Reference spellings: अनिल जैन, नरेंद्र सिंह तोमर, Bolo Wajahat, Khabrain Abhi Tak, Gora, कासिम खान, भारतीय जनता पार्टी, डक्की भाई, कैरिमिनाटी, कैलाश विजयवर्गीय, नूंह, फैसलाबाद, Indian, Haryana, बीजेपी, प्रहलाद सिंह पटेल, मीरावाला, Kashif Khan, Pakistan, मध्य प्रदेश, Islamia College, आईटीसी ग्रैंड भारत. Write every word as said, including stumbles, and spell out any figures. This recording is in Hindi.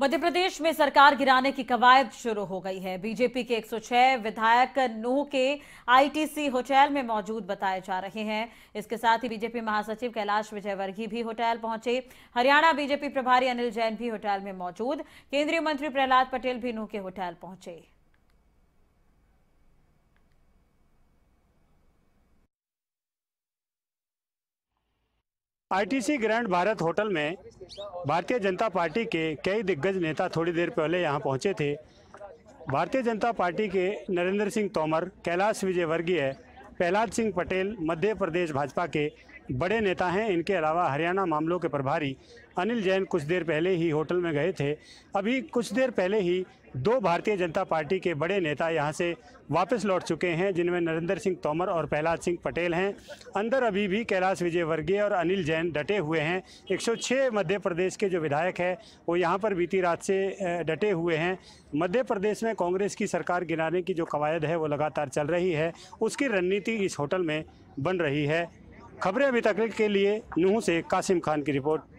मध्य प्रदेश में सरकार गिराने की कवायद शुरू हो गई है। बीजेपी के एक सौ छह विधायक नूंह के आईटीसी होटल में मौजूद बताए जा रहे हैं। इसके साथ ही बीजेपी महासचिव कैलाश विजयवर्गीय भी होटल पहुंचे। हरियाणा बीजेपी प्रभारी अनिल जैन भी होटल में मौजूद। केंद्रीय मंत्री प्रहलाद पटेल भी नूंह के होटल पहुंचे। आईटीसी ग्रैंड भारत होटल में भारतीय जनता पार्टी के कई दिग्गज नेता थोड़ी देर पहले यहां पहुंचे थे। भारतीय जनता पार्टी के नरेंद्र सिंह तोमर, कैलाश विजयवर्गीय, प्रहलाद सिंह पटेल मध्य प्रदेश भाजपा के बड़े नेता हैं। इनके अलावा हरियाणा मामलों के प्रभारी अनिल जैन कुछ देर पहले ही होटल में गए थे। अभी कुछ देर पहले ही दो भारतीय जनता पार्टी के बड़े नेता यहां से वापस लौट चुके हैं, जिनमें नरेंद्र सिंह तोमर और प्रहलाद सिंह पटेल हैं। अंदर अभी भी कैलाश विजयवर्गीय और अनिल जैन डटे हुए हैं। एक सौ छह मध्य प्रदेश के जो विधायक हैं वो यहां पर बीती रात से डटे हुए हैं। मध्य प्रदेश में कांग्रेस की सरकार गिराने की जो कवायद है वो लगातार चल रही है, उसकी रणनीति इस होटल में बन रही है। खबरें अभी तक के लिए नूंह से कासिम खान की रिपोर्ट।